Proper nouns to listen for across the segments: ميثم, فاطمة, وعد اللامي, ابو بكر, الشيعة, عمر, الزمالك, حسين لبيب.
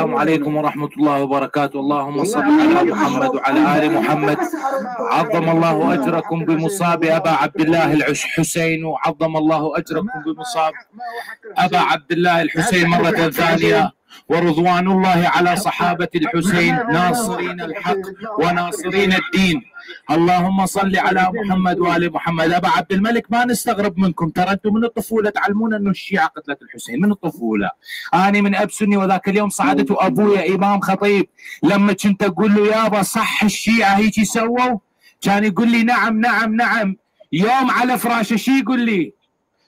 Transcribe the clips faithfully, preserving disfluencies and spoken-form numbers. السلام عليكم ورحمة الله وبركاته. اللهم صل على محمد وعلى آل محمد. عظم الله أجركم بمصاب أبا عبد الله الحسين، وعظم الله أجركم بمصاب أبا عبد الله الحسين مرة ثانية، ورضوان الله على صحابة الحسين ناصرين الحق وناصرين الدين. اللهم صل على محمد وآل محمد. أبا عبد الملك ما نستغرب منكم، ترى أنتم من الطفولة تعلمون أنه الشيعة قتلت الحسين من الطفولة. أنا من أب سني، وذاك اليوم صعدت أبويا إمام خطيب، لما كنت أقول له يابا صح الشيعة هيك سووا، كان يقول لي نعم نعم نعم. يوم على فراشه شي يقول لي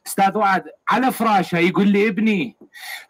أستاذ وعد، على فراشه يقول لي ابني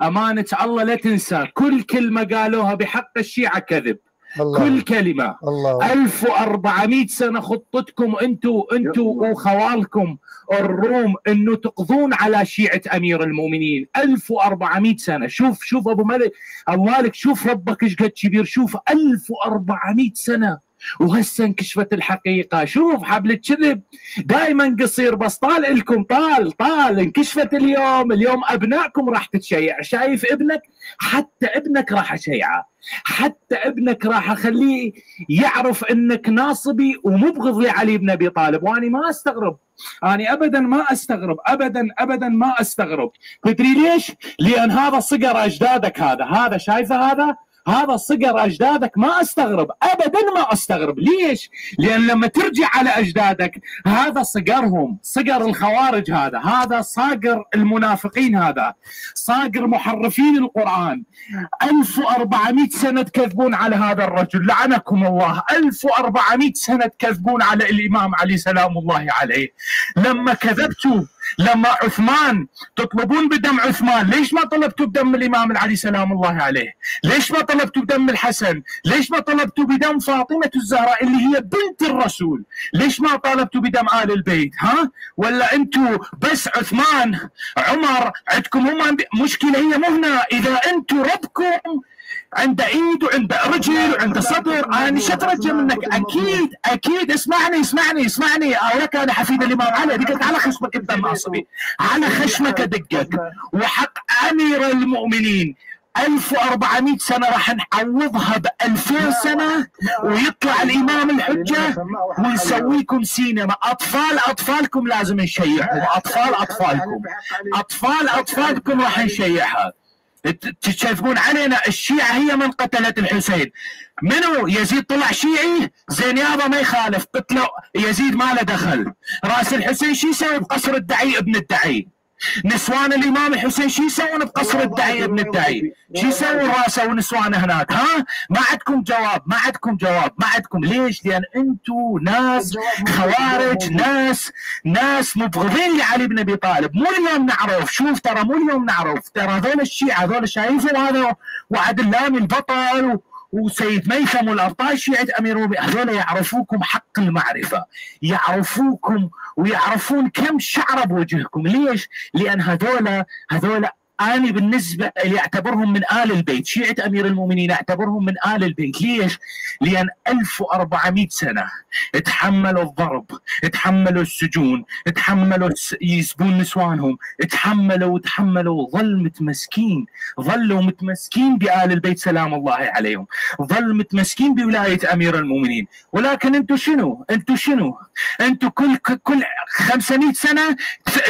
أمانة الله لا تنسى، كل كلمة قالوها بحق الشيعة كذب، الله. كل كلمة الله. ألف وأربعمئة سنة خطتكم أنتو أنتو وخوالكم الروم أنه تقضون على شيعة أمير المؤمنين، ألف وأربعمئة سنة. شوف شوف أبو ملك أموالك، شوف ربك إيش قد كبير، شوف ألف وأربعمئة سنة وهسه انكشفت الحقيقه. شوف حبل الكذب دائما قصير، بس طال الكم طال طال انكشفت اليوم. اليوم ابنائكم راح تتشيع، شايف ابنك، حتى ابنك راح اشيعه، حتى ابنك راح اخليه يعرف انك ناصبي ومبغض لعلي بن ابي طالب. واني ما استغرب، اني ابدا ما استغرب، ابدا ابدا ما استغرب. تدري ليش؟ لان هذا صقر اجدادك، هذا هذا شايفه، هذا هذا صقر اجدادك. ما استغرب ابدا، ما استغرب. ليش؟ لان لما ترجع على اجدادك هذا صقرهم، صقر الخوارج، هذا هذا صاقر المنافقين، هذا صاقر محرفين القران. ألف وأربعمئة سنه تكذبون على هذا الرجل لعنكم الله، ألف وأربعمئة سنه تكذبون على الامام علي سلام الله عليه. لما كذبتوا لما عثمان تطلبون بدم عثمان، ليش ما طلبتوا بدم الامام علي سلام الله عليه؟ ليش ما طلبتوا بدم الحسن؟ ليش ما طلبتوا بدم فاطمه الزهراء اللي هي بنت الرسول؟ ليش ما طالبتوا بدم ال البيت؟ ها؟ ولا انتم بس عثمان عمر عندكم هم مشكله؟ هي مو هنا. اذا انتم ربكم عند ايد وعند رجل وعند صدر، انا شو اترجى منك؟ اكيد اكيد اسمعني اسمعني اسمعني. اراك انا حفيد الامام علي، دقت على خشمك انت الناصبي، على خشمك دقك، وحق امير المؤمنين ألف وأربعمئة سنه راح نعوضها ب ألفين سنه، ويطلع الامام الحجه ونسويكم سينما. اطفال اطفالكم لازم نشيعهم، اطفال اطفالكم اطفال اطفالكم راح نشيعها. تشايفون علينا الشيعة هي من قتلت الحسين. منو؟ يزيد طلع شيعي؟ زين يابا ما يخالف، قتلوا يزيد ما له دخل. راس الحسين شو يسوي بقصر الدعي ابن الدعي؟ نسوان الامام الحسين شو يسوون بقصر الدعي ابن الدعي؟ شو يسوون راسه ونسوانه هناك؟ ها؟ ما عندكم جواب، ما عندكم جواب، ما عندكم. ليش؟ لان انتم ناس خوارج، ناس ناس مبغضين لعلي بن ابي طالب. مو اليوم نعرف، شوف ترى مو اليوم نعرف، ترى هذول الشيعه هذول شايفين هذا وعد اللامي البطل وسيد ميثم والأرطاش شيعة أمير المؤمنين، هذول يعرفوكم حق المعرفة، يعرفوكم ويعرفون كم شعر بوجهكم. ليش؟ لأن هذول هذول أنا بالنسبة اللي أعتبرهم من آل البيت، شيعة أمير المؤمنين أعتبرهم من آل البيت. ليش؟ لأن ألف وأربعمئة سنة تحملوا الضرب، تحملوا السجون، تحملوا يسبون نسوانهم، تحملوا تحملوا ظل متمسكين، ظلوا متمسكين بآل البيت سلام الله عليهم، ظل متمسكين بولاية أمير المؤمنين. ولكن أنتم شنو؟ أنتم شنو؟ أنتم كل كل خمسمئة سنة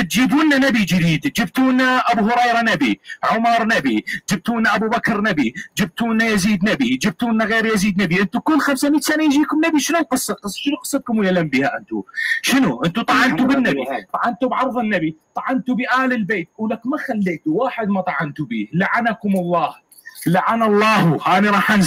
تجيبوا لنا نبي جديد، جبتوا لنا أبو هريرة نبي، عمر نبي، جبتونا ابو بكر نبي، جبتونا يزيد نبي، جبتونا غير يزيد نبي. انتم كل خمسمئة سنه يجيكم نبي. شنو القصه؟ شنو قصتكم ويا الانبياء انتم؟ شنو؟ انتم طعنتوا بالنبي، طعنتوا بعرض النبي، طعنتوا بآل البيت، ولك ما خليتوا واحد ما طعنتوا به. لعنكم الله، لعن الله. انا راح